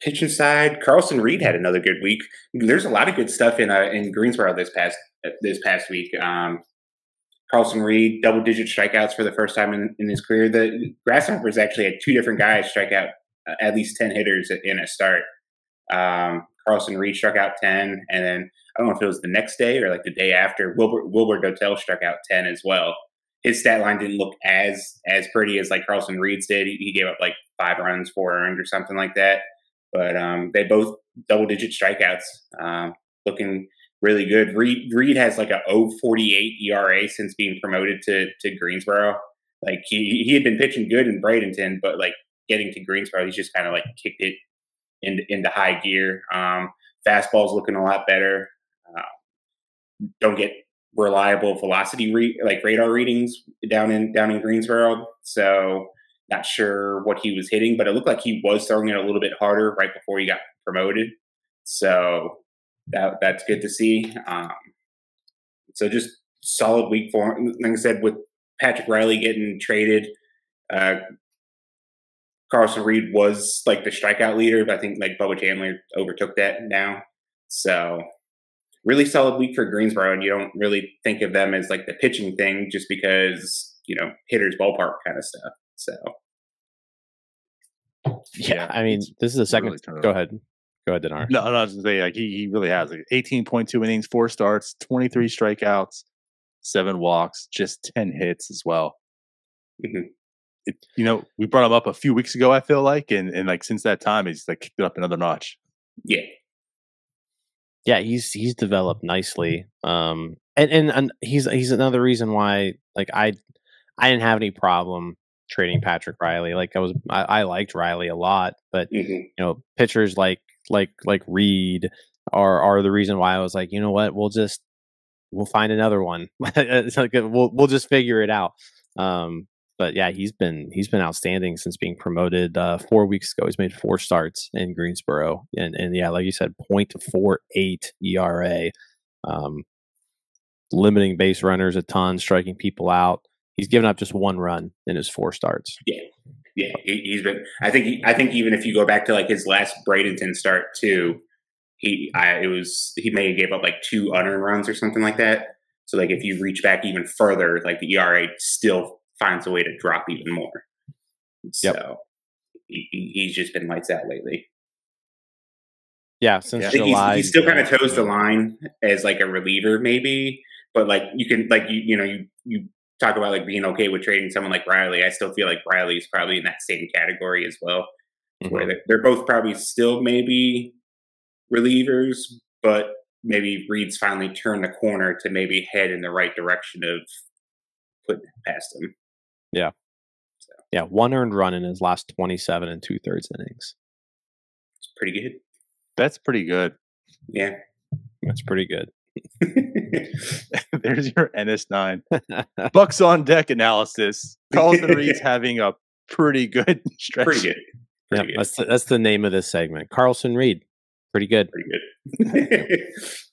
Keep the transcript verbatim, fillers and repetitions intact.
pitching side, Carlson Reed had another good week. There's a lot of good stuff in uh, in Greensboro this past this past week. Um, Carlson Reed, double-digit strikeouts for the first time in, in his career. The Grasshoppers actually had two different guys strike out uh, at least ten hitters in a start. Um, Carlson Reed struck out ten, and then I don't know if it was the next day or like the day after, Wilbur, Wilbur Dotel struck out ten as well. His stat line didn't look as as pretty as like Carlson Reed's did. He, he gave up like five runs, four earned or something like that. But um, they both double-digit strikeouts, um, looking really good. Reed, Reed has like a oh forty-eight E R A since being promoted to to Greensboro. Like he he had been pitching good in Bradenton, but like getting to Greensboro, he's just kind of like kicked it into into high gear. Um, fastball's looking a lot better. Uh, don't get reliable velocity re like radar readings down in down in Greensboro, so not sure what he was hitting, but it looked like he was throwing it a little bit harder right before he got promoted. So. That that's good to see. Um, so just solid week for him. Like I said, with Patrick Riley getting traded, uh, Carlson Reed was like the strikeout leader, but I think like Bubba Chandler overtook that now. So really solid week for Greensboro, and you don't really think of them as like the pitching thing just because, you know, hitters ballpark kind of stuff. So yeah, yeah I mean, this is the second. Really go ahead. Go ahead, Denard. No, no, I was gonna say like he, he really has like eighteen point two innings, four starts, twenty-three strikeouts, seven walks, just ten hits as well. Mm-hmm. It, you know, we brought him up a few weeks ago, I feel like, and and like since that time, he's like kicked it up another notch. Yeah, yeah, he's he's developed nicely, um, and and and he's he's another reason why like I I didn't have any problem trading Patrick Riley. Like I was I, I liked Riley a lot, but mm-hmm. you know, pitchers like. like like Reed are are the reason why I was like, you know what, we'll just we'll find another one. It's like we'll we'll just figure it out. Um, but yeah, he's been he's been outstanding since being promoted uh, four weeks ago. He's made four starts in Greensboro, and and yeah, like you said, point four eight E R A, um, limiting base runners a ton, striking people out. He's given up just one run in his four starts. Yeah. Yeah, he's been. I think. He, I think even if you go back to like his last Bradenton start too, he I, it was he may have gave up like two unearned runs or something like that. So like if you reach back even further, like the E R A still finds a way to drop even more. Yep. So he, he's just been lights out lately. Yeah, since yeah. July, he's, he's still kind of toes the line as like a reliever, maybe. But like you can like you you know you you. Talk about like being okay with trading someone like Riley. I still feel like Riley's probably in that same category as well, mm-hmm. where they're, they're both probably still maybe relievers, but maybe Reed's finally turned the corner to maybe head in the right direction of putting it past him. Yeah. So. Yeah. One earned run in his last twenty-seven and two thirds innings. It's pretty good. That's pretty good. Yeah. That's pretty good. There's your N S nine Bucs on Deck analysis. Carlson Reed's having a pretty good stretch. Pretty good. Pretty yeah, good. That's, the, that's the name of this segment. Carlson Reed. Pretty good. Pretty good.